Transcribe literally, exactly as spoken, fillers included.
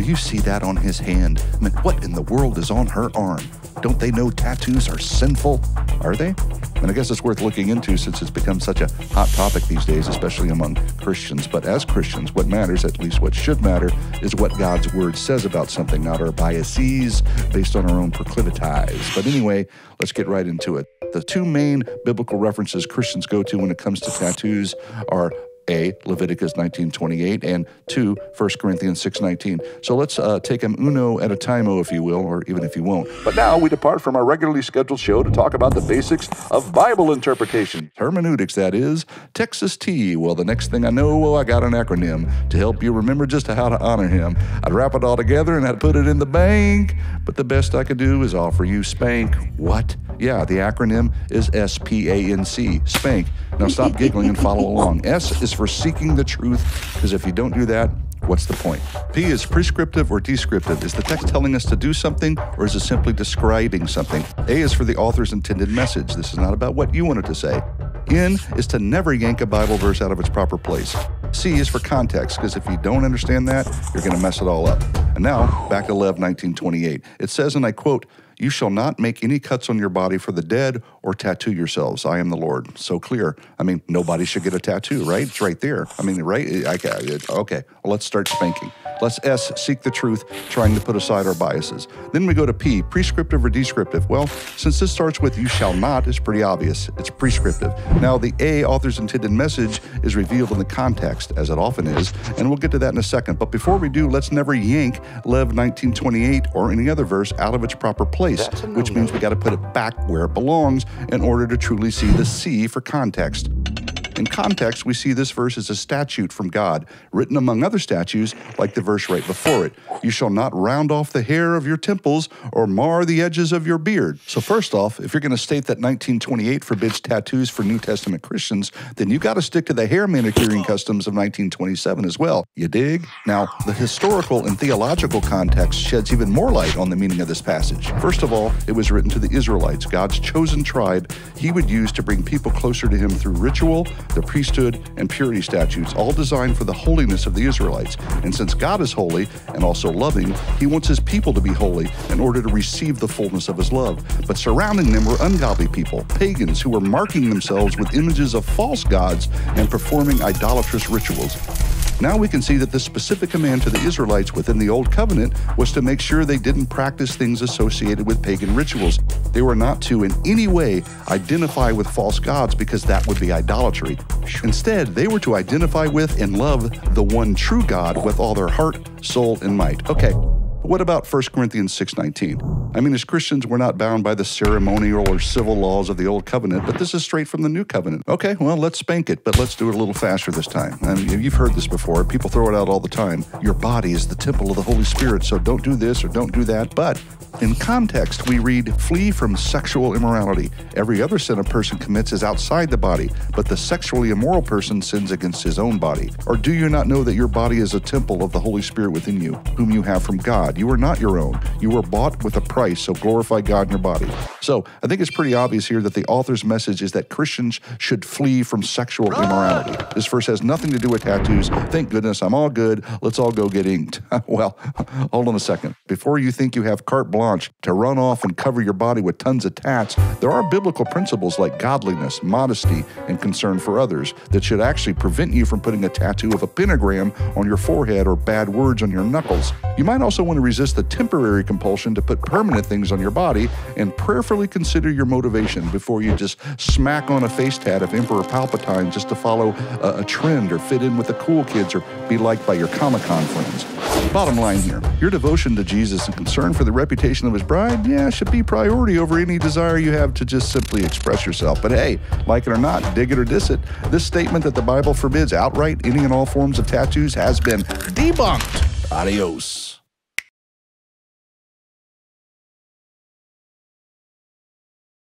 Do you see that on his hand? I mean, what in the world is on her arm? Don't they know tattoos are sinful? Are they? And I guess it's worth looking into since it's become such a hot topic these days, especially among Christians. But as Christians, what matters, at least what should matter, is what God's word says about something, not our biases based on our own proclivities. But anyway, let's get right into it. The two main biblical references Christians go to when it comes to tattoos are A, Leviticus nineteen twenty-eight, and two, First Corinthians six nineteen. So let's uh, take them uno at a time-o, if you will, or even if you won't. But now we depart from our regularly scheduled show to talk about the basics of Bible interpretation. Hermeneutics, that is. Texas T. Well, the next thing I know, well, I got an acronym to help you remember just how to honor him. I'd wrap it all together and I'd put it in the bank, but the best I could do is offer you Spank. What? Yeah, the acronym is S P A N C, Spank. Now stop giggling and follow along. S is for seeking the truth, because if you don't do that, what's the point? P is prescriptive or descriptive. Is the text telling us to do something, or is it simply describing something? A is for the author's intended message. This is not about what you wanted to say. N is to never yank a Bible verse out of its proper place. C is for context, because if you don't understand that, you're going to mess it all up. And now, back to Lev nineteen twenty-eight. It says, and I quote, "You shall not make any cuts on your body for the dead or tattoo yourselves. I am the Lord." So clear. I mean, nobody should get a tattoo, right? It's right there. I mean, right? I, I, okay, well, let's start spanking. Let's S, seek the truth, trying to put aside our biases. Then we go to P, prescriptive or descriptive. Well, since this starts with you shall not, it's pretty obvious. It's prescriptive. Now, the A, author's intended message, is revealed in the context, as it often is, and we'll get to that in a second. But before we do, let's never yank Lev nineteen twenty-eight or any other verse out of its proper place. Place, which means we got to put it back where it belongs in order to truly see the C for context. In context, we see this verse as a statute from God, written among other statutes, like the verse right before it. You shall not round off the hair of your temples or mar the edges of your beard. So first off, if you're going to state that nineteen twenty-eight forbids tattoos for New Testament Christians, then you got to stick to the hair manicuring customs of nineteen twenty-seven as well. You dig? Now, the historical and theological context sheds even more light on the meaning of this passage. First of all, it was written to the Israelites, God's chosen tribe he would use to bring people closer to him through ritual, the priesthood, and purity statutes, all designed for the holiness of the Israelites. And since God is holy and also loving, he wants his people to be holy in order to receive the fullness of his love. But surrounding them were ungodly people, pagans who were marking themselves with images of false gods and performing idolatrous rituals. Now we can see that the specific command to the Israelites within the Old Covenant was to make sure they didn't practice things associated with pagan rituals. They were not to in any way identify with false gods, because that would be idolatry. Instead, they were to identify with and love the one true God with all their heart, soul, and might. Okay. What about First Corinthians six nineteen? I mean, as Christians, we're not bound by the ceremonial or civil laws of the Old Covenant, but this is straight from the New Covenant. Okay, well, let's spank it, but let's do it a little faster this time. I mean, you've heard this before. People throw it out all the time. Your body is the temple of the Holy Spirit, so don't do this or don't do that. But in context, we read, flee from sexual immorality. Every other sin a person commits is outside the body, but the sexually immoral person sins against his own body. Or do you not know that your body is a temple of the Holy Spirit within you, whom you have from God? You are not your own. You were bought with a price, so glorify God in your body. So I think it's pretty obvious here that the author's message is that Christians should flee from sexual immorality. This verse has nothing to do with tattoos. Thank goodness I'm all good. Let's all go get inked. Well, hold on a second. Before you think you have carte blanche to run off and cover your body with tons of tats, there are biblical principles like godliness, modesty, and concern for others that should actually prevent you from putting a tattoo of a pentagram on your forehead or bad words on your knuckles. You might also want to resist the temporary compulsion to put permanent things on your body and prayerfully consider your motivation before you just smack on a face tat of Emperor Palpatine just to follow a, a trend or fit in with the cool kids or be liked by your Comic-Con friends. Bottom line here, your devotion to Jesus and concern for the reputation of his bride, yeah, should be priority over any desire you have to just simply express yourself. But hey, like it or not, dig it or diss it, this statement that the Bible forbids outright any and all forms of tattoos has been debunked. Adios.